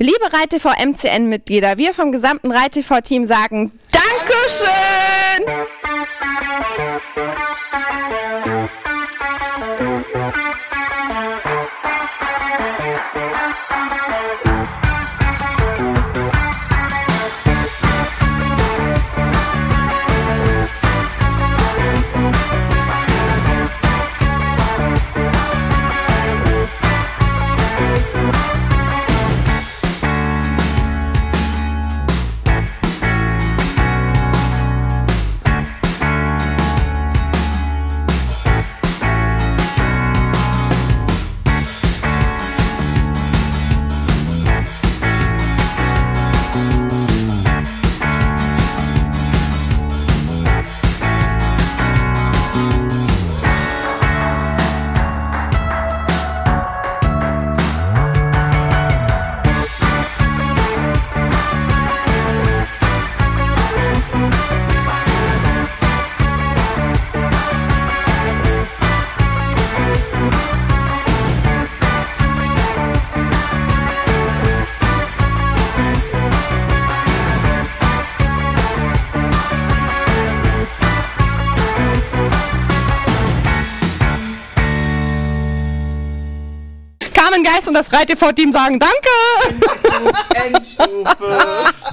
Liebe REITTV MCN-Mitglieder, wir vom gesamten REITTV-Team sagen Dankeschön! Geist und das REITTV-Team sagen Danke! Endstufe!